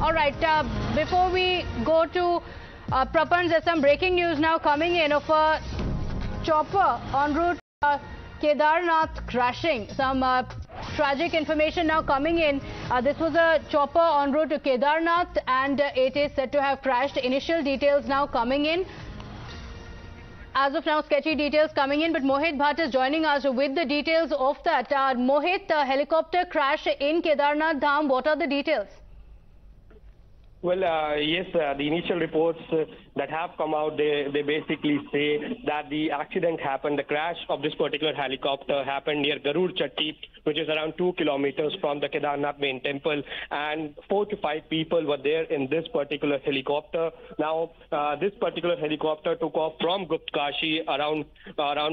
All right, before we go to Prapan, there's some breaking news now coming in of a chopper en route Kedarnath crashing. Some tragic information now coming in. This was a chopper en route to Kedarnath and it is said to have crashed. Initial details now coming in. As of now, sketchy details coming in, but Mohit Bhatt is joining us with the details of that. Mohit, helicopter crash in Kedarnath Dham, what are the details? Well, yes, the initial reports that have come out, they basically say that the accident happened, the crash of this particular helicopter happened near Garu Chatti, which is around 2 kilometers from the Kedarnath main temple, and 4 to 5 people were there in this particular helicopter. Now, this particular helicopter took off from Guptkashi around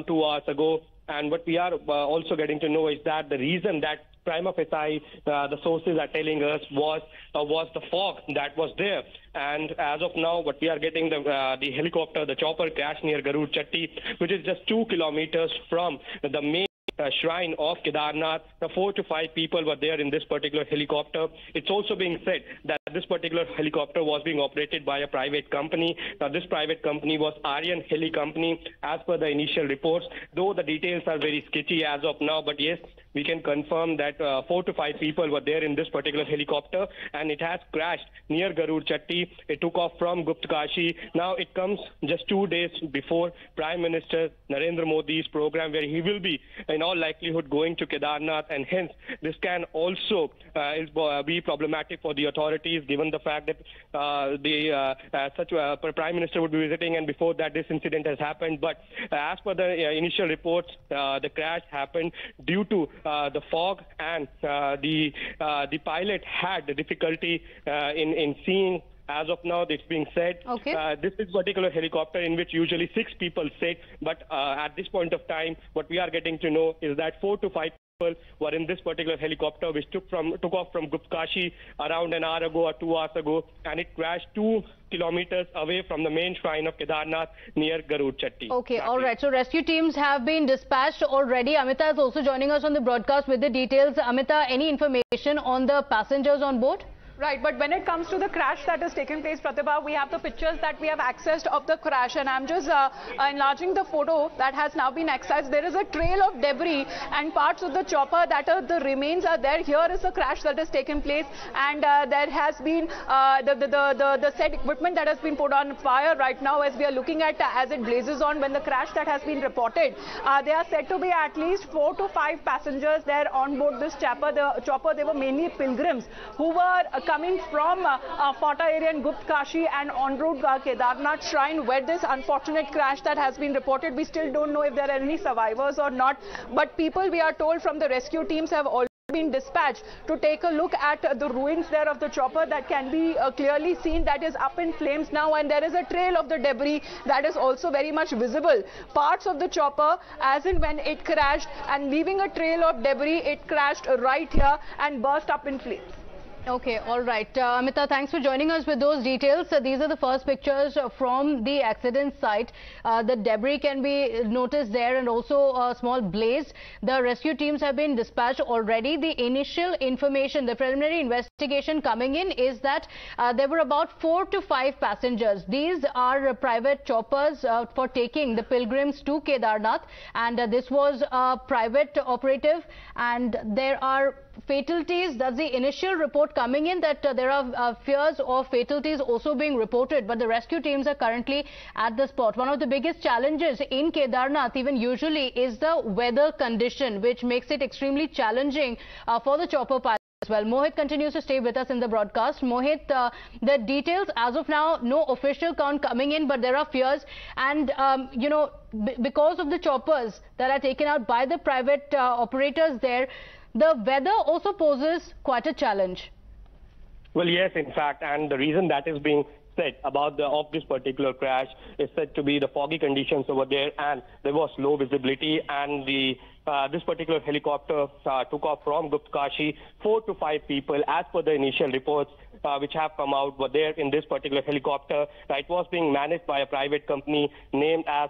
2 hours ago, and what we are also getting to know is that the reason that prima facie, the sources are telling us, was the fog that was there. And as of now, what we are getting, the helicopter, the chopper crashed near Garu Chatti, which is just 2 kilometers from the main shrine of Kedarnath. Now, 4 to 5 people were there in this particular helicopter. It's also being said that this particular helicopter was being operated by a private company. Now, this private company was Aryan Heli Company, as per the initial reports, though the details are very sketchy as of now. But yes, we can confirm that 4 to 5 people were there in this particular helicopter, and it has crashed near Garu Chatti. It took off from Guptkashi. Now, it comes just 2 days before Prime Minister Narendra Modi's program, where he will be in all likelihood going to Kedarnath, and hence this can also be problematic for the authorities, given the fact that such a Prime Minister would be visiting, and before that this incident has happened. But as per the initial reports, the crash happened due to the fog, and the pilot had difficulty in seeing. As of now, it's being said. Okay. This is particular helicopter in which usually 6 people sit, but at this point of time, what we are getting to know is that 4 to 5 people were in this particular helicopter, which took off from Guptkashi around an hour ago or 2 hours ago, and it crashed 2 kilometers away from the main shrine of Kedarnath near Garu Chatti. Okay, all right. So rescue teams have been dispatched already. Amita is also joining us on the broadcast with the details. Amita, any information on the passengers on board? Right, but when it comes to the crash that has taken place, Pratibha, we have the pictures that we have accessed of the crash, and I'm just enlarging the photo that has now been accessed. There is a trail of debris and parts of the chopper that are the remains are there. Here is the crash that has taken place, and there has been the said equipment that has been put on fire right now as we are looking at as it blazes on. When the crash that has been reported, there are said to be at least 4 to 5 passengers there on board this chopper. They were mainly pilgrims who were coming from Phata area and Guptkashi and en route Kedarnath shrine, where this unfortunate crash that has been reported. We still don't know if there are any survivors or not, but people, we are told, from the rescue teams have already been dispatched to take a look at the ruins there of the chopper that can be clearly seen, that is up in flames now, and there is a trail of the debris that is also very much visible. Parts of the chopper, as in when it crashed and leaving a trail of debris, it crashed right here and burst up in flames. Okay, all right. Amita, thanks for joining us with those details. So these are the first pictures from the accident site. The debris can be noticed there, and also a small blaze. The rescue teams have been dispatched already. The initial information, the preliminary investigation coming in, is that there were about 4 to 5 passengers. These are private choppers for taking the pilgrims to Kedarnath, and this was a private operative, and there are fatalities. That's the initial report coming in, that there are fears of fatalities also being reported, but the rescue teams are currently at the spot. One of the biggest challenges in Kedarnath, even usually, is the weather condition, which makes it extremely challenging for the chopper pilots as well. Mohit continues to stay with us in the broadcast. Mohit, the details as of now, no official count coming in, but there are fears, and you know, because of the choppers that are taken out by the private operators there, the weather also poses quite a challenge. Well, yes, in fact, and the reason that is being said about this particular crash is said to be the foggy conditions over there, and there was low visibility, and the this particular helicopter took off from Guptkashi. 4 to 5 people, as per the initial reports which have come out, were there in this particular helicopter. It was being managed by a private company named as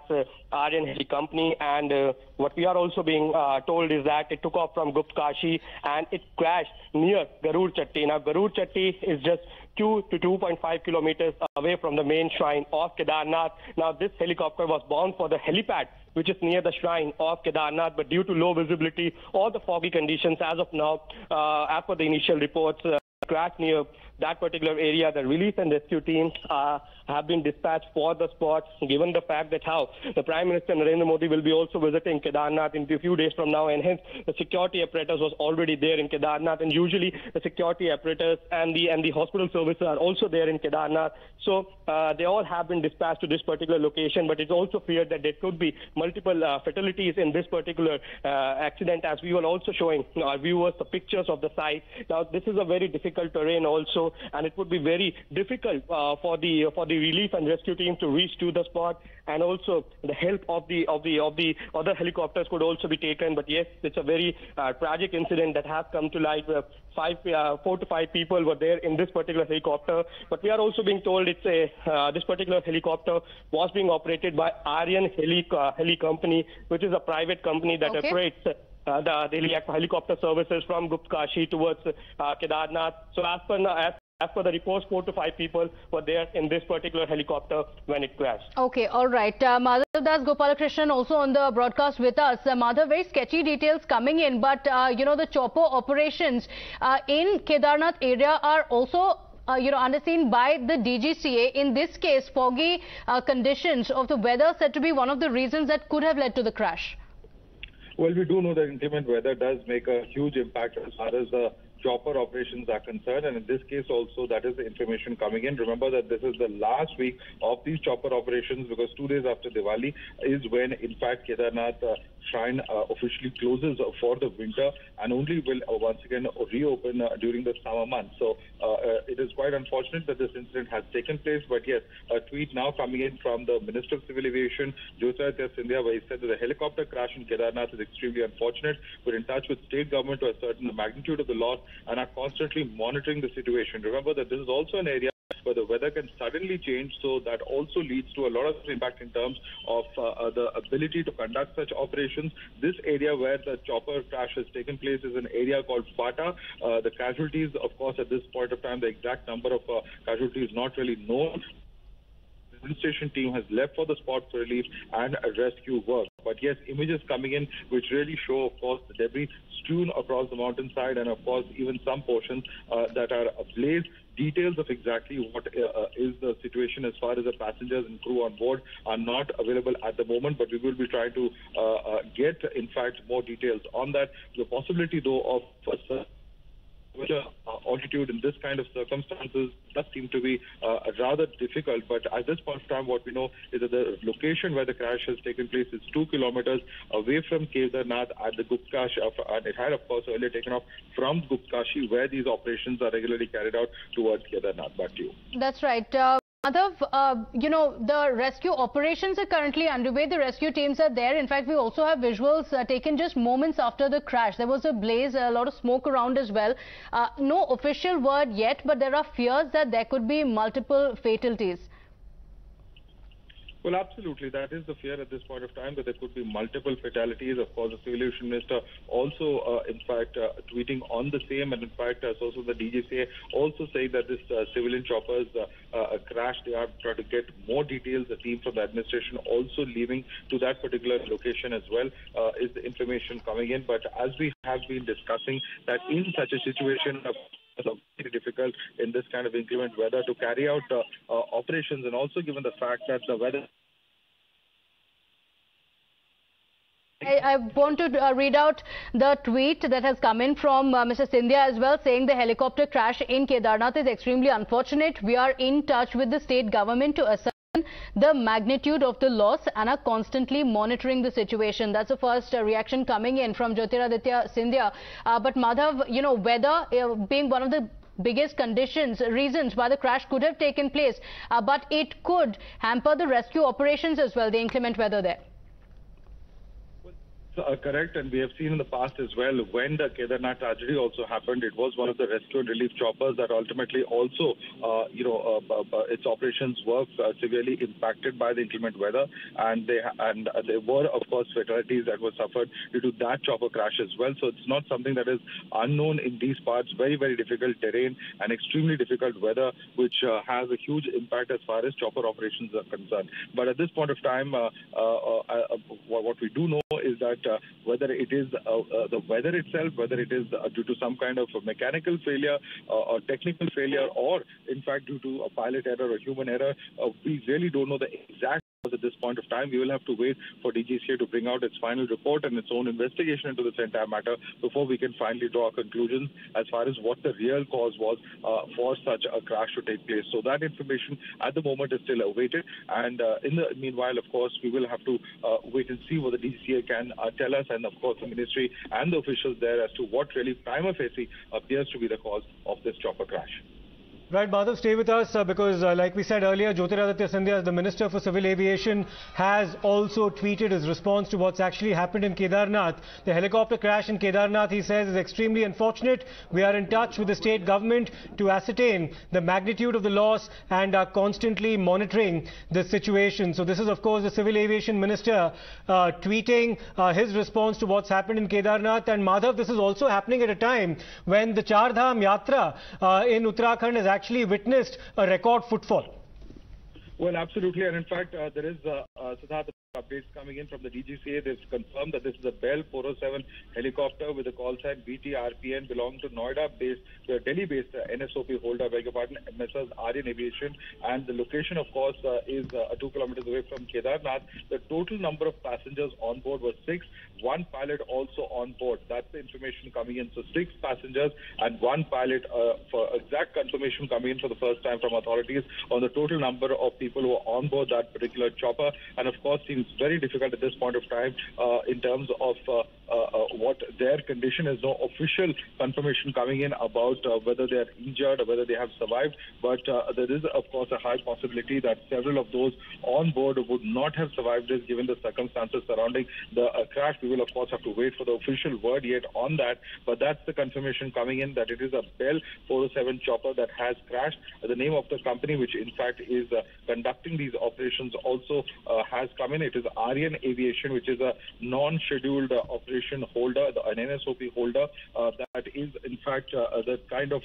Aryan Heli Company, and what we are also being told is that it took off from Guptkashi and it crashed near Garu Chatti. Now, Garu Chatti is just 2 to 2.5 kilometers away from the main shrine of Kedarnath. Now, this helicopter was bound for the helipad, which is near the shrine of Kedarnath, but due to low visibility or the foggy conditions as of now, as per the initial reports, crash near that particular area. The relief and rescue teams have been dispatched for the spot, given the fact that how the Prime Minister Narendra Modi will be also visiting Kedarnath in a few days from now, and hence the security apparatus was already there in Kedarnath, and usually the security apparatus and the hospital services are also there in Kedarnath. So they all have been dispatched to this particular location, but it's also feared that there could be multiple fatalities in this particular accident, as we were also showing our viewers the pictures of the site. Now, this is a very difficult terrain also, and it would be very difficult for the relief and rescue team to reach to the spot, and also the help of the other helicopters could also be taken. But yes, it's a very tragic incident that has come to light, where 4 to 5 people were there in this particular helicopter. But we are also being told it's a this particular helicopter was being operated by Aryan Heli Company, which is a private company that operates the helicopter services from Guptkashi towards Kedarnath. So as per the reports, 4 to 5 people were there in this particular helicopter when it crashed. Okay, all right. Madhav Das Gopalakrishnan also on the broadcast with us. Madhav, very sketchy details coming in, but you know, the chopper operations in Kedarnath area are also underseen by the DGCA. In this case, foggy conditions of the weather said to be one of the reasons that could have led to the crash. Well, we do know that inclement weather does make a huge impact as far as the chopper operations are concerned, and in this case also that is the information coming in. Remember that this is the last week of these chopper operations, because 2 days after Diwali is when in fact Kedarnath shrine officially closes for the winter and only will once again reopen during the summer months. So it is quite unfortunate that this incident has taken place, but yes, a tweet now coming in from the Minister of Civil Aviation, Jyotiraditya Scindia, where he said that the helicopter crash in Kedarnath is extremely unfortunate. We're in touch with state government to ascertain the magnitude of the loss and are constantly monitoring the situation. Remember that this is also an area where the weather can suddenly change, so that also leads to a lot of impact in terms of the ability to conduct such operations. This area where the chopper crash has taken place is an area called Phata. The casualties, of course, at this point of time, the exact number of casualties is not really known. The administration team has left for the spot for relief and rescue work. But yes, images coming in which really show, of course, the debris strewn across the mountainside, and of course even some portions that are ablaze. Details of exactly what is the situation as far as the passengers and crew on board are not available at the moment, but we will be trying to get, in fact, more details on that. The possibility, though, of altitude in this kind of circumstances does seem to be rather difficult, but at this point of time what we know is that the location where the crash has taken place is 2 kilometers away from Kedarnath at the Guptkashi, and it had of course earlier taken off from Guptkashi, where these operations are regularly carried out towards Kedarnath. Back to you. That's right. Madhav, you know, the rescue operations are currently underway. The rescue teams are there. In fact, we also have visuals taken just moments after the crash. There was a blaze, a lot of smoke around as well. No official word yet, but there are fears that there could be multiple fatalities. Well, absolutely. That is the fear at this point of time, that there could be multiple fatalities. Of course, the Civil Aviation Minister also, in fact, tweeting on the same, and in fact, also the DGCA also saying that this civilian choppers crash, they are trying to get more details. The team from the administration also leaving to that particular location as well is the information coming in. But as we have been discussing, that in such a situation of it's very difficult in this kind of inclement weather to carry out operations, and also given the fact that the weather... I want to read out the tweet that has come in from Mr. Scindia as well, saying the helicopter crash in Kedarnath is extremely unfortunate. We are in touch with the state government to assess the magnitude of the loss and are constantly monitoring the situation. That's the first reaction coming in from Jyotiraditya Scindia. But Madhav, you know, weather being one of the biggest reasons why the crash could have taken place, but it could hamper the rescue operations as well, the inclement weather there. correct, and we have seen in the past as well, when the Kedarnath tragedy also happened, it was one of the rescue and relief choppers that ultimately also, its operations were severely impacted by the inclement weather, and there were, of course, fatalities that were suffered due to that chopper crash as well. So it's not something that is unknown in these parts. Very, very difficult terrain and extremely difficult weather, which has a huge impact as far as chopper operations are concerned. But at this point of time, what we do know is that whether it is the weather itself, whether it is due to some kind of mechanical failure or technical failure, or in fact due to a pilot error or human error, we really don't know the exact cause at this point of time. We will have to wait for DGCA to bring out its final report and its own investigation into this entire matter before we can finally draw conclusions as far as what the real cause was for such a crash to take place. So that information at the moment is still awaited, and in the meanwhile, of course, we will have to wait and see what the DGCA can tell us, and of course the ministry and the officials there, as to what really prima facie appears to be the cause of this chopper crash. Right, Madhav, stay with us because like we said earlier, Jyotiraditya Scindia, the Minister for Civil Aviation, has also tweeted his response to what's actually happened in Kedarnath. The helicopter crash in Kedarnath, he says, is extremely unfortunate. We are in touch with the state government to ascertain the magnitude of the loss and are constantly monitoring the situation. So this is, of course, the Civil Aviation Minister tweeting his response to what's happened in Kedarnath. And Madhav, this is also happening at a time when the Char Dham Yatra in Uttarakhand is actually witnessed a record footfall. Well, absolutely, and in fact, there is Siddharth, updates coming in from the DGCA. They've confirmed that this is a Bell 407 helicopter with the call sign VTRPN belonging to Noida-based, Delhi-based NSOP holder, beg your pardon, Messrs. Aryan Aviation, and the location, of course, is 2 kilometers away from Kedarnath. The total number of passengers on board was 6. One pilot also on board. That's the information coming in. So 6 passengers and 1 pilot for exact confirmation coming in for the first time from authorities on the total number of people who are on board that particular chopper, and of course, it's very difficult at this point of time in terms of what their condition is. No official confirmation coming in about whether they are injured or whether they have survived, but there is, of course, a high possibility that several of those on board would not have survived this, given the circumstances surrounding the crash. We will, of course, have to wait for the official word yet on that, but that's the confirmation coming in that it is a Bell 407 chopper that has crashed. The name of the company, which in fact is conducting these operations, also has come in. It is Aryan Aviation, which is a non-scheduled operation holder, an NSOP holder, that is in fact the kind of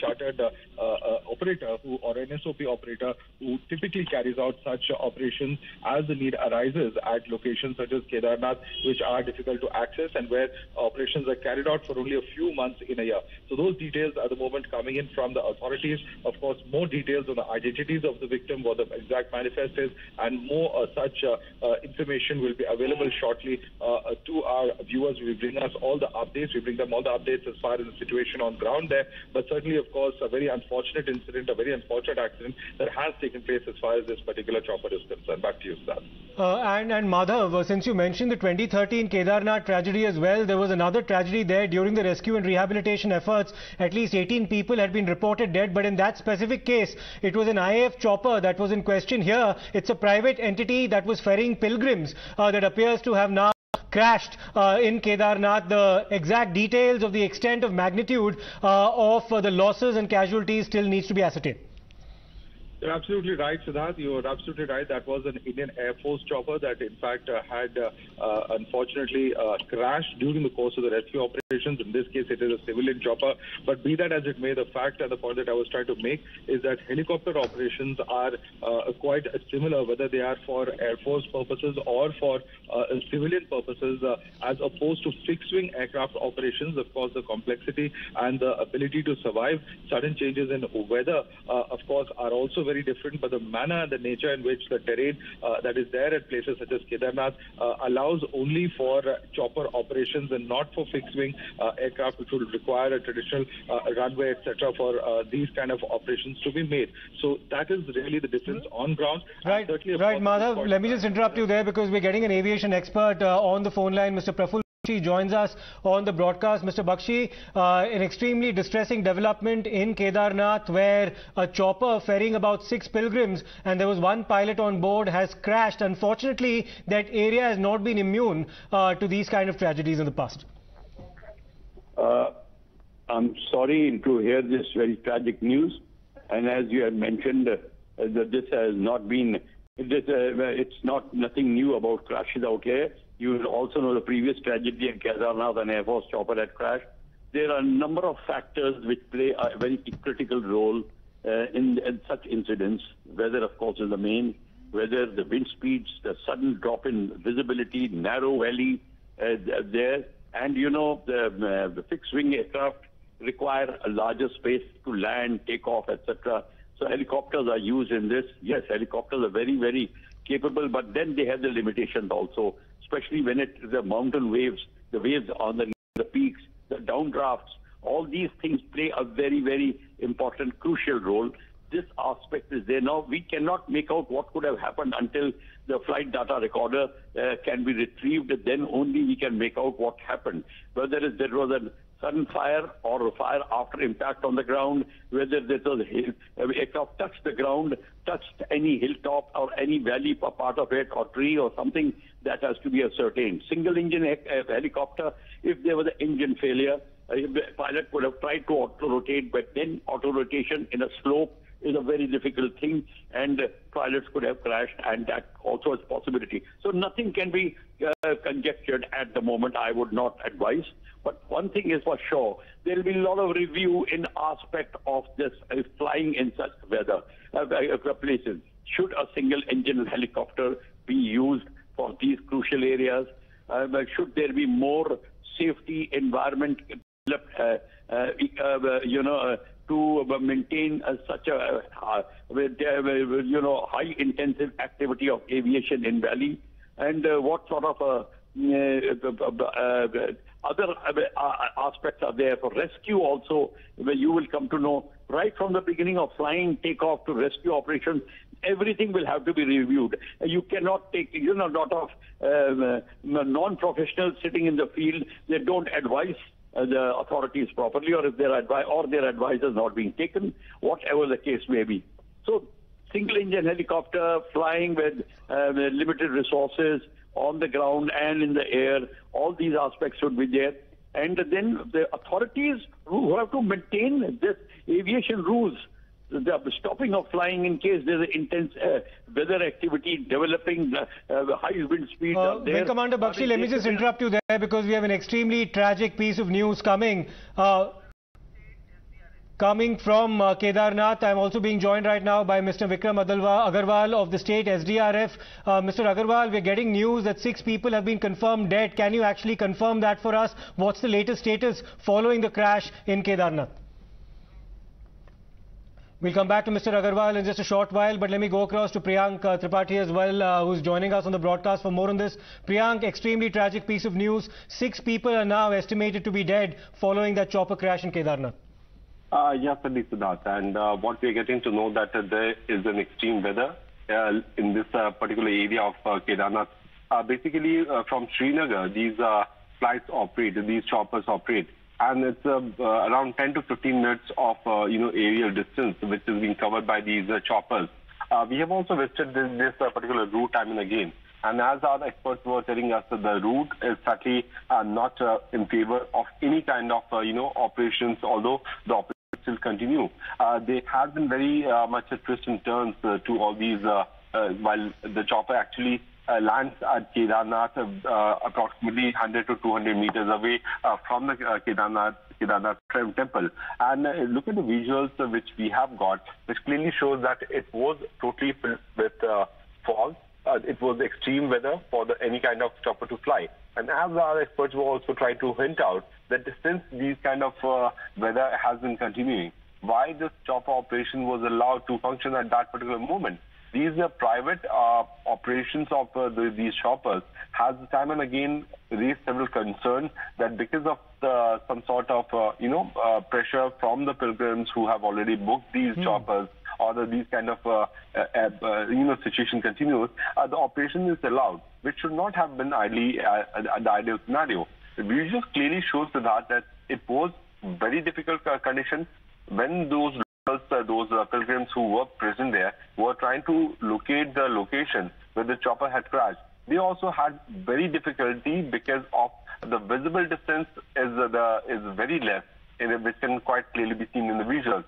chartered operator or NSOP operator who typically carries out such operations as the need arises at locations such as Kedarnath, which are difficult to access and where operations are carried out for only a few months in a year. So those details at the moment coming in from the authorities. Of course, more details on the identities of the victim, what the exact manifest is, and more such information will be available shortly to our viewers. We bring us all the updates. We bring them all the updates as far as the situation on ground there. But certainly, of course, a very unfortunate incident, a very unfortunate accident that has taken place as far as this particular chopper is concerned. Back to you, Siddharth. And Madhav, since you mentioned the 2013 Kedarnath tragedy as well, there was another tragedy there during the rescue and rehabilitation efforts. At least 18 people had been reported dead. But in that specific case, it was an IAF chopper that was in question. Here, it's a private entity that was ferrying pilgrims that appears to have now crashed in Kedarnath. The exact details of the extent of magnitude of the losses and casualties still needs to be ascertained. You're absolutely right, Siddharth. You are absolutely right. That was an Indian Air Force chopper that, in fact, had unfortunately crashed during the course of the rescue operations. In this case, it is a civilian chopper. But be that as it may, the fact and the point that I was trying to make is that helicopter operations are quite similar, whether they are for Air Force purposes or for civilian purposes, as opposed to fixed-wing aircraft operations. Of course, the complexity and the ability to survive sudden changes in weather, of course, are also very different, but the manner and the nature in which the terrain that is there at places such as Kedarnath allows only for chopper operations and not for fixed-wing aircraft, which would require a traditional runway, etc., for these kind of operations to be made. So that is really the difference on ground. Right, Madhav, let me just interrupt you there because we're getting an aviation expert on the phone line, Mr. Praful Bakshi joins us on the broadcast. Mr. Bakshi, an extremely distressing development in Kedarnath where a chopper ferrying about 6 pilgrims and there was one pilot on board has crashed. Unfortunately, that area has not been immune to these kind of tragedies in the past. I'm sorry to hear this very tragic news, and as you had mentioned, that this has not been, it's not nothing new about crashes out here. You will also know the previous tragedy in Kedarnath, an Air Force chopper had crashed. There are a number of factors which play a very critical role in such incidents. Weather, of course, is the main. Whether the wind speeds, the sudden drop in visibility, narrow valley there. And, you know, the fixed-wing aircraft require a larger space to land, take off, etc. So helicopters are used in this. Yes, helicopters are very, very capable, but then they have the limitations also, especially when the mountain waves, the waves on the peaks, the downdrafts, all these things play a very, very important, crucial role. This aspect is there. Now, we cannot make out what could have happened until the flight data recorder can be retrieved. Then only we can make out what happened. Whether there was a sudden fire or a fire after impact on the ground, whether there was aircraft touched the ground, touched any hilltop or any valley or part of it or tree or something, that has to be ascertained. Single engine helicopter, if there was an engine failure, the pilot would have tried to auto-rotate, but then auto-rotation in a slope is a very difficult thing, and pilots could have crashed, and that also is a possibility. So nothing can be conjectured at the moment. I would not advise. But one thing is for sure, there will be a lot of review in aspect of this flying in such weather places. Should a single-engine helicopter be used for these crucial areas? Should there be more safety environment, to maintain such a high intensive activity of aviation in valley, and what sort of other aspects are there for rescue also, where you will come to know right from the beginning of flying, takeoff to rescue operations. Everything will have to be reviewed. You cannot take, a lot of non-professionals sitting in the field. They don't advise the authorities properly, or if their advice is not being taken, whatever the case may be. So single-engine helicopter flying with limited resources on the ground and in the air, all these aspects should be there. And then the authorities who have to maintain this aviation rules, the stopping of flying in case there's intense weather activity, developing high wind speeds. Wing Commander Bakshi, let me just interrupt you there because we have an extremely tragic piece of news coming from Kedarnath. I'm also being joined right now by Mr. Vikram Agarwal of the state SDRF. Mr. Agarwal, we're getting news that 6 people have been confirmed dead. Can you actually confirm that for us? What's the latest status following the crash in Kedarnath? We'll come back to Mr. Agarwal in just a short while, but let me go across to Priyank Tripathi as well, who's joining us on the broadcast for more on this. Priyank, extremely tragic piece of news. 6 people are now estimated to be dead following that chopper crash in Kedarnath. Yes, Siddharth. And what we're getting to know that there is an extreme weather in this particular area of Kedarnath. Basically, from Srinagar, these flights operate, these choppers operate. And it's around 10 to 15 minutes of aerial distance, which is being covered by these choppers. We have also visited this particular route time and again. And as our experts were telling us, that the route is certainly not in favor of any kind of operations, although the operations still continue. There has been very much a twist and turns to all these, while the chopper actually lands at Kedarnath approximately 100 to 200 meters away from the Kedarnath temple. And look at the visuals which we have got, which clearly shows that it was totally filled with fog. It was extreme weather for any kind of chopper to fly. And as our experts were also trying to hint out that since these kind of weather has been continuing, why this chopper operation was allowed to function at that particular moment. These private operations of these shoppers has time and again raised several concerns that because of some sort of pressure from the pilgrims who have already booked these shoppers or these kind of situation continues, the operation is allowed, which should not have been the ideal scenario. the visuals clearly shows that it was very difficult condition when those pilgrims who were present there were trying to locate the location where the chopper had crashed. They also had very difficulty because of the visible distance is very less, which can quite clearly be seen in the visuals.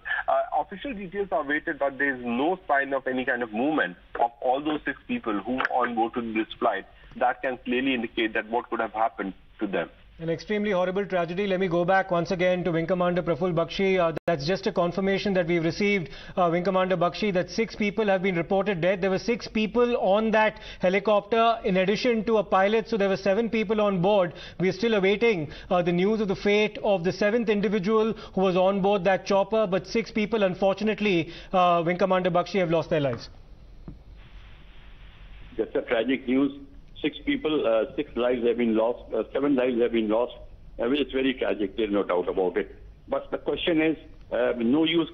Official details are awaited, but there is no sign of any kind of movement of all those 6 people who were on board to this flight. That can clearly indicate that what could have happened to them. An extremely horrible tragedy. Let me go back once again to Wing Commander Praful Bakshi. That's just a confirmation that we've received, Wing Commander Bakshi, that 6 people have been reported dead. There were 6 people on that helicopter in addition to a pilot, so there were 7 people on board. We're still awaiting the news of the fate of the 7th individual who was on board that chopper, but 6 people, unfortunately, Wing Commander Bakshi, have lost their lives. That's a tragic news. 6 people, 6 lives have been lost, 7 lives have been lost. I mean, it's very tragic, there's no doubt about it. But the question is, no use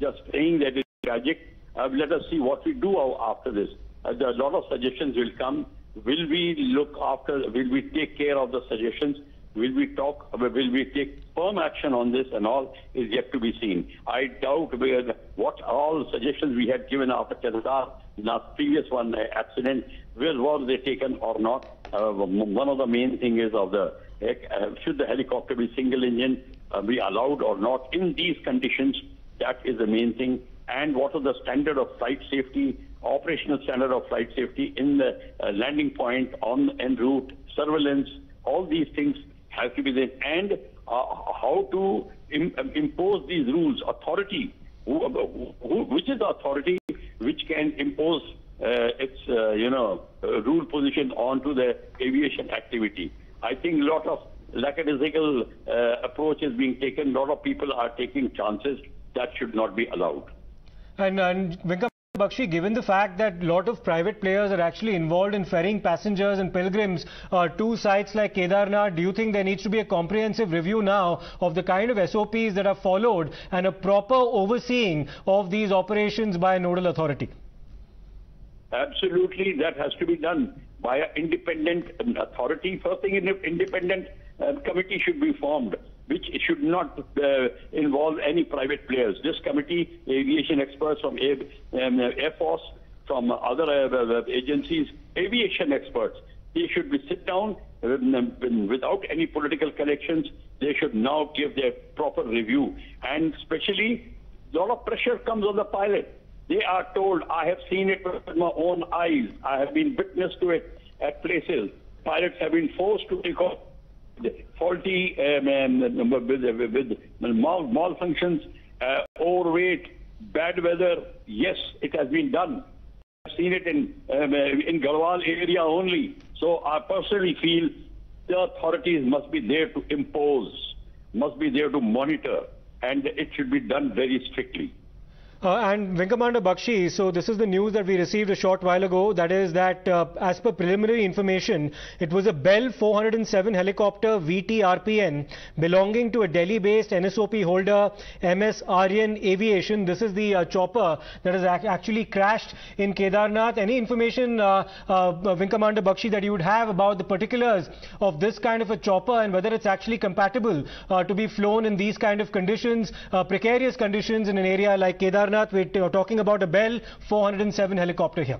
just saying that it's tragic. Let us see what we do after this. There are a lot of suggestions will come. Will we look after, will we take care of the suggestions? Will we talk, will we take firm action on this and all is yet to be seen. I doubt what all suggestions we had given after Kedarnath, the previous one accident, where were they taken or not? One of the main thing is of the should the helicopter be single engine be allowed or not in these conditions? That is the main thing. And what are the standard of flight safety, operational standard of flight safety in the landing point, on en route, surveillance, all these things have to be there. And how to impose these rules, authority, which is the authority which can impose its, rule position onto the aviation activity. I think a lot of lackadaisical approach is being taken. A lot of people are taking chances that should not be allowed. And Venkat Bakshi, given the fact that a lot of private players are actually involved in ferrying passengers and pilgrims to sites like Kedarnath, do you think there needs to be a comprehensive review now of the kind of SOPs that are followed and a proper overseeing of these operations by a nodal authority? Absolutely, that has to be done by an independent authority. First thing, an independent committee should be formed, which should not involve any private players. This committee, aviation experts from Air Force, from other agencies, aviation experts, they should be sit down without any political connections. They should now give their proper review. And especially, a lot of pressure comes on the pilot. They are told, I have seen it with my own eyes. I have been witness to it at places. Pilots have been forced to take off faulty with malfunctions, overweight, bad weather. Yes, it has been done. I've seen it in Garhwal area only. So I personally feel the authorities must be there to impose, must be there to monitor, and it should be done very strictly. And Wing Commander Bakshi, so this is the news that we received a short while ago, that is that as per preliminary information, it was a Bell 407 helicopter VTRPN belonging to a Delhi-based NSOP holder, MS Aryan Aviation. This is the chopper that has actually crashed in Kedarnath. Any information, Wing Commander Bakshi, that you would have about the particulars of this kind of a chopper and whether it's actually compatible to be flown in these kind of conditions, precarious conditions in an area like Kedarnath? We're talking about a Bell 407 helicopter here.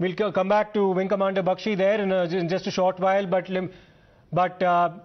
We'll come back to Wing Commander Bakshi there in just a short while, but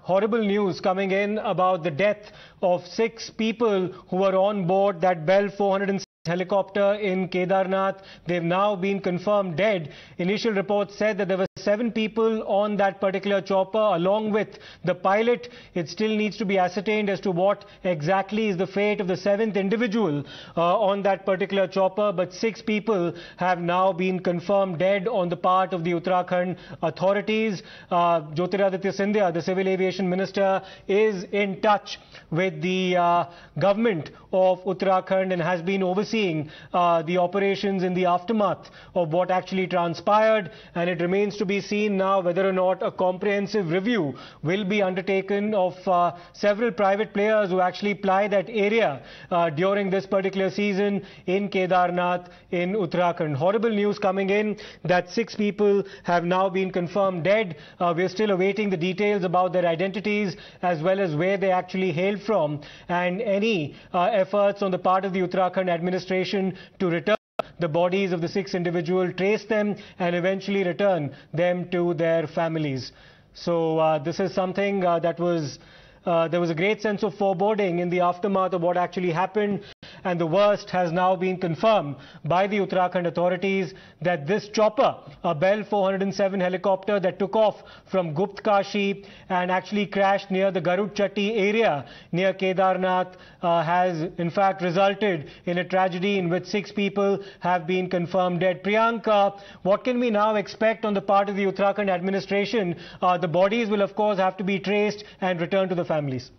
horrible news coming in about the death of 6 people who were on board that Bell 407 helicopter in Kedarnath. They've now been confirmed dead. Initial reports said that there were 7 people on that particular chopper along with the pilot. It still needs to be ascertained as to what exactly is the fate of the 7th individual on that particular chopper, but 6 people have now been confirmed dead on the part of the Uttarakhand authorities. Jyotiraditya Scindia, the Civil Aviation Minister, is in touch with the government of Uttarakhand and has been overseeing seeing the operations in the aftermath of what actually transpired, and it remains to be seen now whether or not a comprehensive review will be undertaken of several private players who actually ply that area during this particular season in Kedarnath, in Uttarakhand. Horrible news coming in that 6 people have now been confirmed dead. We're still awaiting the details about their identities as well as where they actually hail from, and any efforts on the part of the Uttarakhand administration to return the bodies of the 6 individuals, trace them and eventually return them to their families. So this is something that was, there was a great sense of foreboding in the aftermath of what actually happened, and the worst has now been confirmed by the Uttarakhand authorities, that this chopper, a Bell 407 helicopter that took off from Guptkashi and actually crashed near the Garu Chatti area near Kedarnath, has in fact resulted in a tragedy in which 6 people have been confirmed dead. Priyanka, what can we now expect on the part of the Uttarakhand administration? The bodies will of course have to be traced and returned to the families.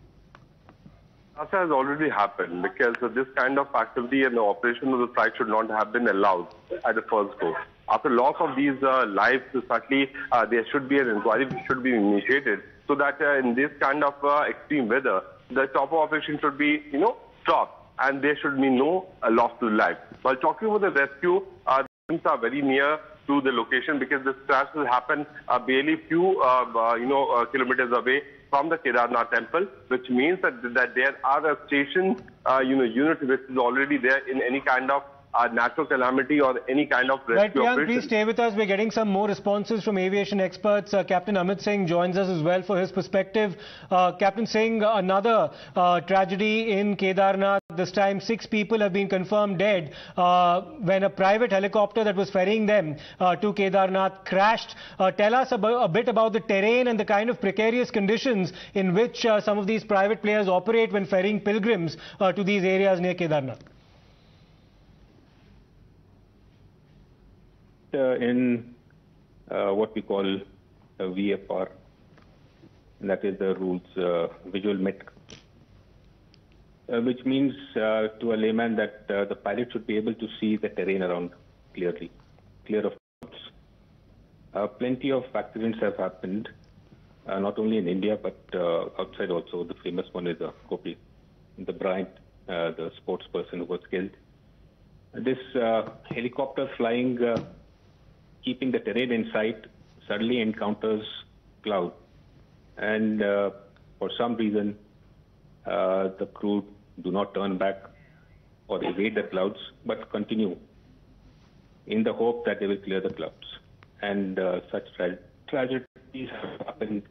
That has already happened, because this kind of activity and the operation of the strike should not have been allowed at the first go. After loss of these lives, certainly there should be an inquiry which should be initiated, so that in this kind of extreme weather, the chopper operation should be, stopped, and there should be no loss to life. While talking about the rescue, the teams are very near to the location, because this crash will happen barely few kilometers away from the Kedarnath temple, which means that there are a station unit which is already there in any kind of natural calamity or any kind of rescue operation. Please stay with us. We're getting some more responses from aviation experts. Captain Amit Singh joins us as well for his perspective. Captain Singh, another tragedy in Kedarnath. This time 6 people have been confirmed dead when a private helicopter that was ferrying them to Kedarnath crashed. Tell us a bit about the terrain and the kind of precarious conditions in which some of these private players operate when ferrying pilgrims to these areas near Kedarnath. In what we call VFR, and that is the rules visual metric, which means to a layman that the pilot should be able to see the terrain around clearly, clear of clouds. Plenty of accidents have happened, not only in India but outside also. The famous one is Kopi, the Bryant, the sports person who was killed. This helicopter flying keeping the terrain in sight, suddenly encounters cloud, and for some reason the crew do not turn back or evade the clouds, but continue in the hope that they will clear the clouds. And such tragedies have happened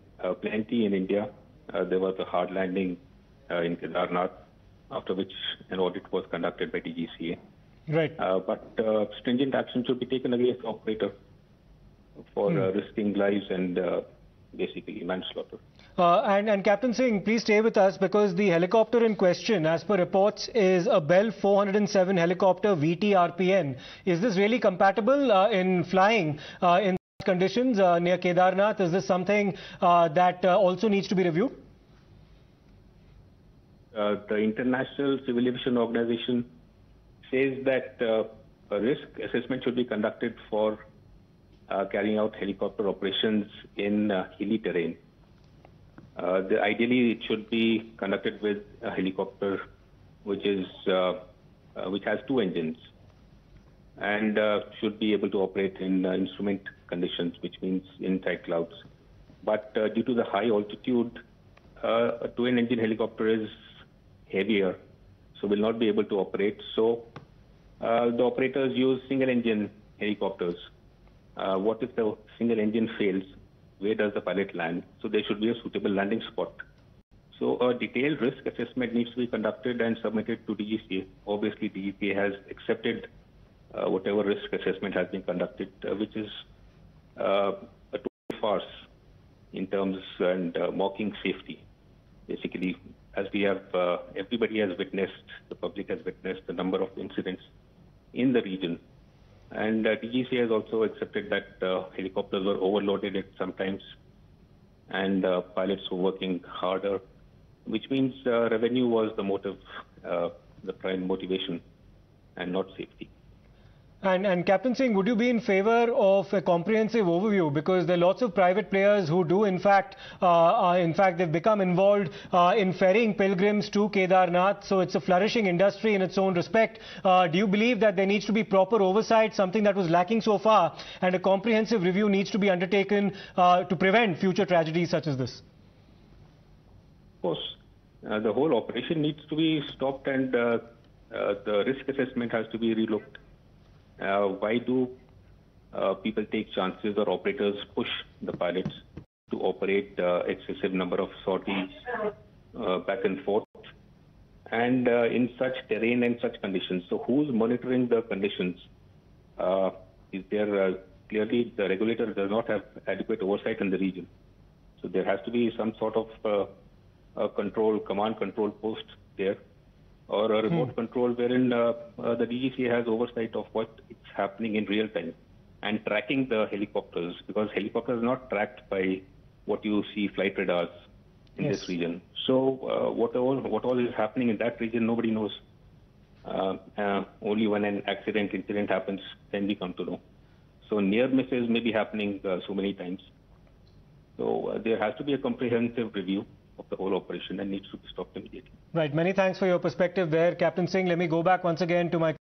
plenty in India. There was a hard landing in Kedarnath, after which an audit was conducted by DGCA. Right. But stringent action should be taken against the operator for risking lives and basically manslaughter. And Captain Singh, please stay with us, because the helicopter in question, as per reports, is a Bell 407 helicopter VTRPN. Is this really compatible in flying in conditions near Kedarnath? Is this something that also needs to be reviewed? The International Civil Aviation Organization says that a risk assessment should be conducted for carrying out helicopter operations in hilly terrain. Ideally, it should be conducted with a helicopter which is which has 2 engines and should be able to operate in instrument conditions, which means inside clouds. But due to the high altitude, a 2-engine helicopter is heavier, so will not be able to operate. So the operators use single-engine helicopters. What if the single engine fails? Where does the pilot land? So there should be a suitable landing spot. So a detailed risk assessment needs to be conducted and submitted to DGCA. Obviously, DGCA has accepted whatever risk assessment has been conducted, which is a total farce in terms and mocking safety, basically. As we have, everybody has witnessed, the public has witnessed the number of incidents in the region. And DGCA has also accepted that helicopters were overloaded at sometimes, and pilots were working harder, which means revenue was the motive, the prime motivation. and not safety. And Captain Singh, would you be in favor of a comprehensive overview? Because there are lots of private players who do, in fact, they've become involved in ferrying pilgrims to Kedarnath. So it's a flourishing industry in its own respect. Do you believe that there needs to be proper oversight, something that was lacking so far, and a comprehensive review needs to be undertaken to prevent future tragedies such as this? Of course. The whole operation needs to be stopped, and the risk assessment has to be relooked. Why do people take chances, or operators push the pilots to operate excessive number of sorties back and forth, and in such terrain and such conditions? So who's monitoring the conditions? Is there clearly the regulator does not have adequate oversight in the region. So there has to be some sort of command control post there, or a remote control wherein the DGCA has oversight of what is happening in real time and tracking the helicopters, because helicopters are not tracked by what you see flight radars in this region. So what all is happening in that region, nobody knows. Only when an incident happens, then we come to know. So near misses may be happening so many times. So there has to be a comprehensive review of the whole operation and needs to be stopped immediately. Right. Many thanks for your perspective there, Captain Singh. Let me go back once again to my